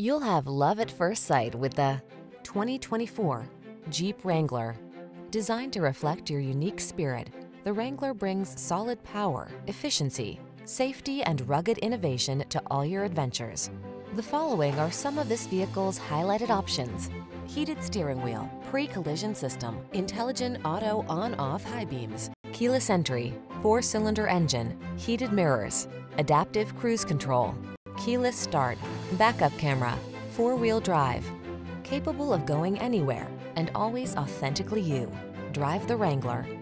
You'll have love at first sight with the 2024 Jeep Wrangler. Designed to reflect your unique spirit, the Wrangler brings solid power, efficiency, safety, and rugged innovation to all your adventures. The following are some of this vehicle's highlighted options: heated steering wheel, pre-collision system, intelligent auto on-off high beams, keyless entry, 4-cylinder engine, heated mirrors, adaptive cruise control, keyless start, backup camera, 4-wheel drive, capable of going anywhere and always authentically you. Drive the Wrangler.